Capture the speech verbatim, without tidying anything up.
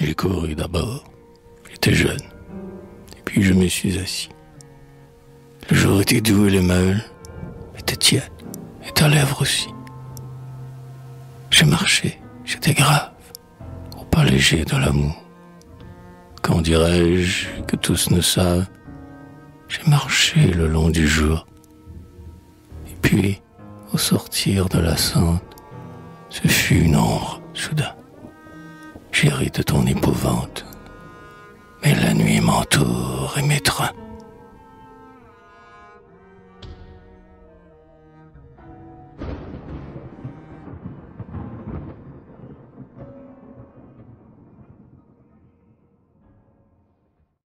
J'ai couru d'abord, j'étais jeune, et puis je me suis assis. Le jour était doux et les meules étaient tièdes, et ta lèvre aussi. J'ai marché, j'étais grave, au pas léger de l'amour. Quand dirais-je que tous ne savent, j'ai marché le long du jour. Et puis, au sortir de la sente, ce fut une ombre, soudain. J'ai ri de ton épouvante, mais la nuit m'entoure et m'étreint.